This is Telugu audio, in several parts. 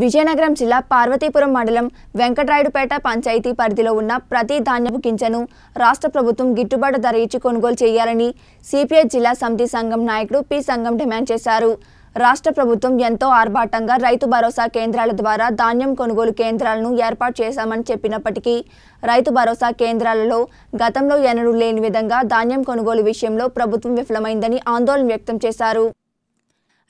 విజయనగరం జిల్లా పార్వతీపురం మండలం వెంకటరాయుడుపేట పంచాయతీ పరిధిలో ఉన్న ప్రతి ధాన్యపు గింజను రాష్ట్ర ప్రభుత్వం గిట్టుబాటు ధర ఇచ్చి కొనుగోలు చేయాలని సిపిఐ జిల్లా సమితి సంఘం నాయకుడు పి సంఘం డిమాండ్ చేశారు. రాష్ట్ర ప్రభుత్వం ఎంతో ఆర్భాటంగా రైతు భరోసా కేంద్రాల ద్వారా ధాన్యం కొనుగోలు కేంద్రాలను ఏర్పాటు చేశామని చెప్పినప్పటికీ రైతు భరోసా కేంద్రాలలో గతంలో ఎన్నడూ లేని విధంగా ధాన్యం కొనుగోలు విషయంలో ప్రభుత్వం విఫలమైందని ఆందోళన వ్యక్తం చేశారు.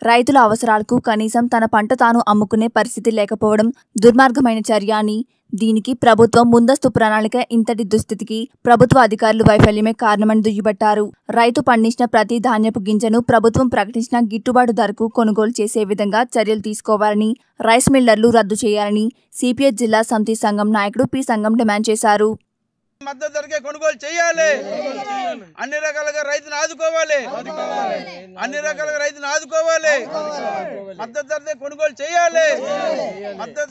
రైతుల అవసరాలకు కనీసం తన పంట తాను అమ్ముకునే పరిస్థితి లేకపోవడం దుర్మార్గమైన చర్య అని, దీనికి ప్రభుత్వం ముందస్తు ప్రణాళిక ఇంతటి దుస్థితికి ప్రభుత్వ అధికారులు వైఫల్యమే కారణమని దుయ్యబట్టారు. రైతు పండించిన ప్రతి ధాన్యపు గింజను ప్రభుత్వం ప్రకటించిన గిట్టుబాటు ధరకు కొనుగోలు చేసే విధంగా చర్యలు తీసుకోవాలని, రైస్ మిల్లర్లు రద్దు చేయాలని సిపిఐ జిల్లా సమితి సంఘం నాయకుడు పి సంఘం డిమాండ్ చేశారు. మద్దతు ధరకే కొనుగోలు చేయాలి, అన్ని రకాలుగా రైతును ఆదుకోవాలి, మద్దతు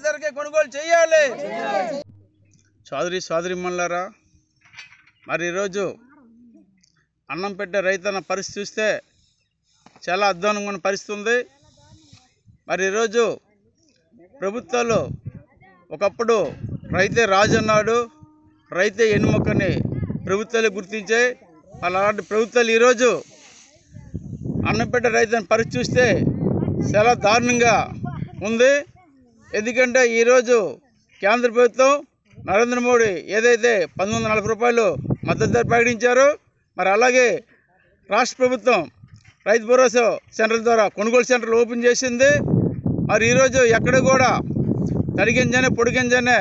ధరకే కొనుగోలు చేయాలి, సోదరి సోదరిమణులారా, మరి ఈరోజు అన్నం పెట్టే రైతన్న పరిస్థితి చూస్తే చాలా అధ్వానంగా ఉన్న పరిస్థితి ఉంది. మరి ఈరోజు ప్రభుత్వాలు ఒకప్పుడు రైతే రాజు అన్నాడు, రైతే ఎన్నుమొక్కని ప్రభుత్వాలు గుర్తించాయి. అలాంటి ప్రభుత్వాలు ఈరోజు అన్నంపేట రైతుని పరిస్థితి చూస్తే చాలా దారుణంగా ఉంది. ఎందుకంటే ఈరోజు కేంద్ర ప్రభుత్వం నరేంద్ర మోడీ ఏదైతే 1940 రూపాయలు మద్దతు ధర ప్రకటించారో, మరి అలాగే రాష్ట్ర ప్రభుత్వం రైతు భరోసా సెంటర్ ద్వారా కొనుగోలు సెంటర్లు ఓపెన్ చేసింది. మరి ఈరోజు ఎక్కడ కూడా తడిగింజనే పొడిగింజనే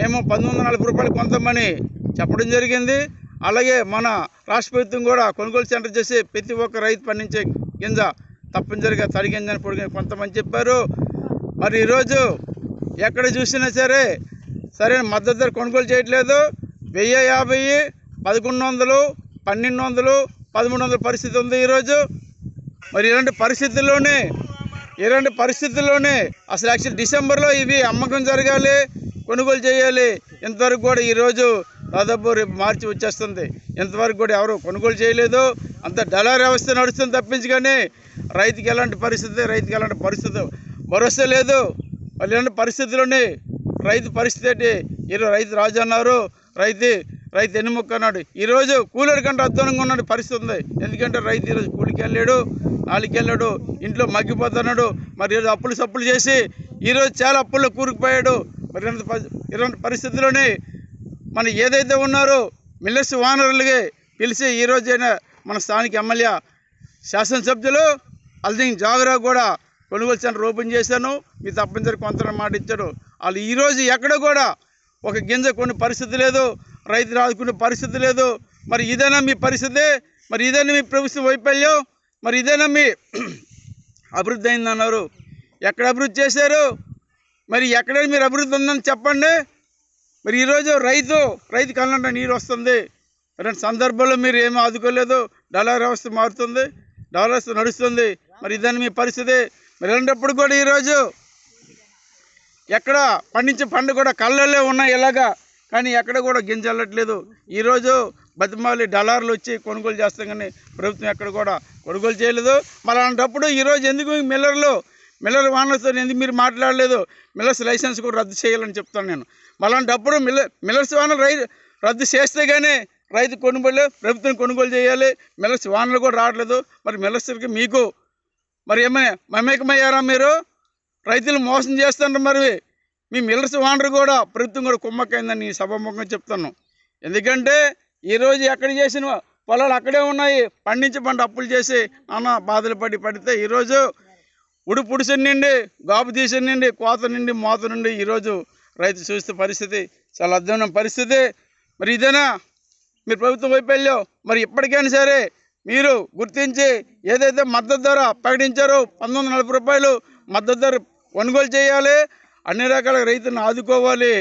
మేము 1940 రూపాయలు కొంతమని చెప్పడం జరిగింది. అలాగే మన రాష్ట్ర ప్రభుత్వం కూడా కొనుగోలు సెంటర్ చేసి ప్రతి ఒక్క రైతు పండించే గింజ తప్పనిసరిగా తడి గింజని పొడి కొంతమని చెప్పారు. మరి ఈరోజు ఎక్కడ చూసినా సరే సరైన మద్దతు ధర కొనుగోలు చేయట్లేదు. 1050, 1100, 1200, 1300 పరిస్థితి ఉంది ఈరోజు. మరి ఇలాంటి పరిస్థితుల్లోనే అసలు యాక్చువల్ డిసెంబర్లో ఇవి అమ్మకం జరగాలి, కొనుగోలు చేయాలి. ఇంతవరకు కూడా ఈరోజు దాదాపు రేపు మార్చి వచ్చేస్తుంది, ఇంతవరకు కూడా ఎవరు కొనుగోలు చేయలేదు. అంత డలార్ వ్యవస్థ నడుస్తుంది తప్పించి, కానీ రైతుకి ఎలాంటి పరిస్థితి భరోసా లేదు. వాళ్ళు ఇలాంటి పరిస్థితుల్లోనే రైతు పరిస్థితి ఏంటి? ఈరోజు రైతు రాజు అన్నారు, రైతు ఎన్నుముక్క అన్నాడు. ఈరోజు కూలీల కంటే అధ్వానంగా ఉన్న పరిస్థితి ఉంది. ఎందుకంటే రైతు ఈరోజు కూలికి వెళ్ళాడు, నాలుకెళ్ళాడు, ఇంట్లో మగ్గిపోతున్నాడు. మరి ఈరోజు అప్పులు చేసి ఈరోజు చాలా అప్పుల్లో కూరుకుపోయాడు. మరి ఇలాంటి పరిస్థితుల్లోనే మనం ఏదైతే ఉన్నారో మిల్లెట్స్ ఓనర్లకి పిలిచి ఈరోజైనా మన స్థానిక ఎమ్మెల్యే శాసనసభ్యులు అల్దింగ్ జాగరావు కూడా కొనుగోలు సెంటర్ ఓపెన్ చేశాను, మీ తప్పనిసరి కొంత మాట ఇచ్చాడు. వాళ్ళు ఈరోజు ఎక్కడ కూడా ఒక గింజ కొన్ని పరిస్థితి లేదు, రైతులు ఆదుకునే పరిస్థితి లేదు. మరి ఇదేనా మీ పరిస్థితి? మరి ఇదేనా మీ ప్రభుత్వ వైఫల్యం? మరి ఇదేనా మీ అభివృద్ధి అయిందన్నారు? ఎక్కడ అభివృద్ధి చేశారు? మరి ఎక్కడైనా మీరు అభివృద్ధి ఉందని చెప్పండి. మరి ఈరోజు రైతు కళ్ళంట నీరు వస్తుంది. రెండు సందర్భాల్లో మీరు ఏమీ ఆదుకోలేదు. డాలర్ వ్యవస్థ మారుతుంది, డాలర్ వ్యవస్థ నడుస్తుంది. మరి ఇదని మీ పరిస్థితి. మరి ఇలాంటప్పుడు కూడా ఈరోజు ఎక్కడ పండించే పండు కూడా కళ్ళల్లో ఉన్నాయి ఇలాగా, కానీ ఎక్కడ కూడా గింజ వెళ్ళట్లేదు. ఈరోజు బతిమాలి డాలర్లు వచ్చి కొనుగోలు చేస్తాం, కానీ ప్రభుత్వం ఎక్కడ కూడా కొనుగోలు చేయలేదు. మరి అలాంటప్పుడు ఈరోజు ఎందుకు మిల్లర్ ఓనర్స్తో ఎందుకు మీరు మాట్లాడలేదు? మిల్లర్స్ లైసెన్స్ కూడా రద్దు చేయాలని చెప్తాను నేను. అలాంటప్పుడు మిల్లర్స్ ఓనర్ రద్దు చేస్తే కానీ రైతు కొనుగోలు ప్రభుత్వం కొనుగోలు చేయాలి. మిల్లర్స్ ఓనర్లు కూడా రావట్లేదు. మరి మిల్లర్స్కి మీకు మరి ఏమైనా మమేకమయ్యారా? మీరు రైతులు మోసం చేస్తున్నారు. మరి మీ మిల్లర్స్ ఓనర్ కూడా ప్రభుత్వం కూడా కుమ్మక్కైందని సభాముఖంగా చెప్తాను. ఎందుకంటే ఈరోజు ఎక్కడ చేసిన పొలాలు అక్కడే ఉన్నాయి, పండించి పంట అప్పులు చేసి నాన్న బాధలు పడితే ఈరోజు ఉడుపుడిసి నిండి, గాపు తీసి నిండి, కోత నిండి, మోత నుండి ఈరోజు రైతు చూస్తే పరిస్థితి చాలా అధ్వానం పరిస్థితి. మరి ఇదేనా మీరు ప్రభుత్వ వైఫల్యం? మరి ఇప్పటికైనా సరే మీరు గుర్తించి ఏదైతే మద్దతు ధర ప్రకటించారో 1940 రూపాయలు మద్దతు ధర కొనుగోలు చేయాలి, అన్ని రకాల రైతులను ఆదుకోవాలి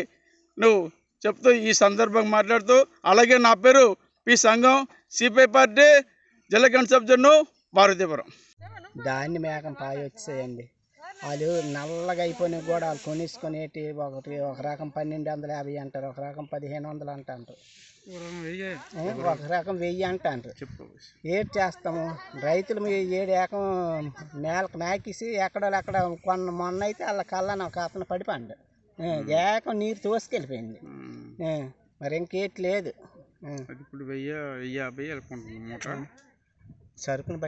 నువ్వు చెప్తూ ఈ సందర్భంగా మాట్లాడుతూ. అలాగే నా పేరు పి సంఘం, సిపిఐ పార్టీ జిల్లా కన్సబ్జన్ను భారతీపురం. దాన్ని మేకం పాయి వచ్చేయండి, వాళ్ళు నల్లగా అయిపోయినా కూడా వాళ్ళు కొనేసుకునేటి ఒకటి ఒక రకం 1250 అంటారు, ఒక రకం 1500 అంటారు. ఒక రకం వెయ్యి అంటారు. ఏడు చేస్తాము రైతులు ఏడు ఏకం నేలకు నాకేసి ఎక్కడోళ్ళక్కడ కొన్న మొన్న అయితే వాళ్ళ కళ్ళని ఒక అతను పడిపండు ఏకం నీరు తోసుకెళ్ళిపోయింది. మరి ఇంకేట్ లేదు. సరుకుని బట్టి